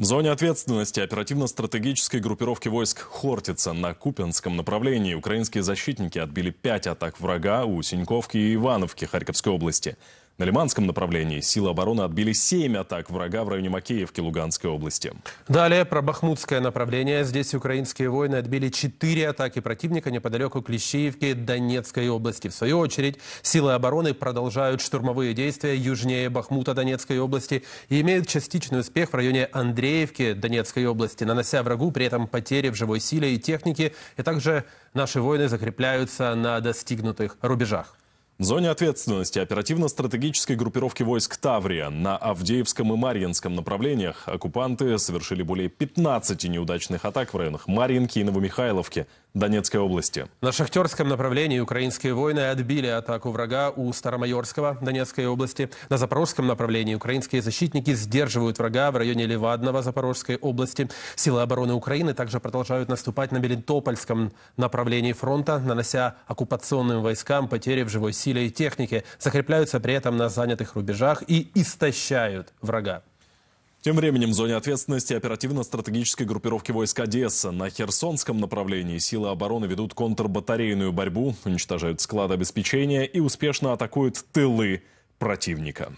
В зоне ответственности оперативно-стратегической группировки войск «Хортица» на Купянском направлении украинские защитники отбили 5 атак врага у Синьковки и Ивановки Харьковской области. На Лиманском направлении силы обороны отбили 7 атак врага в районе Макеевки Луганской области. Далее про Бахмутское направление. Здесь украинские воины отбили 4 атаки противника неподалеку Клещеевки Донецкой области. В свою очередь, силы обороны продолжают штурмовые действия южнее Бахмута Донецкой области и имеют частичный успех в районе Андреевки Донецкой области, нанося врагу при этом потери в живой силе и технике, и также наши воины закрепляются на достигнутых рубежах. В зоне ответственности оперативно-стратегической группировки войск «Таврия» на Авдеевском и Марьинском направлениях оккупанты совершили более 15 неудачных атак в районах Марьинки и Новомихайловки Донецкой области. На Шахтерском направлении украинские воины отбили атаку врага у Старомайорского Донецкой области. На Запорожском направлении украинские защитники сдерживают врага в районе Левадного Запорожской области. Силы обороны Украины также продолжают наступать на Мелитопольском направлении фронта, нанося оккупационным войскам потери в живой силе и техники, закрепляются при этом на занятых рубежах и истощают врага. Тем временем в зоне ответственности оперативно-стратегической группировки войск «Одесса» на Херсонском направлении силы обороны ведут контрбатарейную борьбу, уничтожают склады обеспечения и успешно атакуют тылы противника.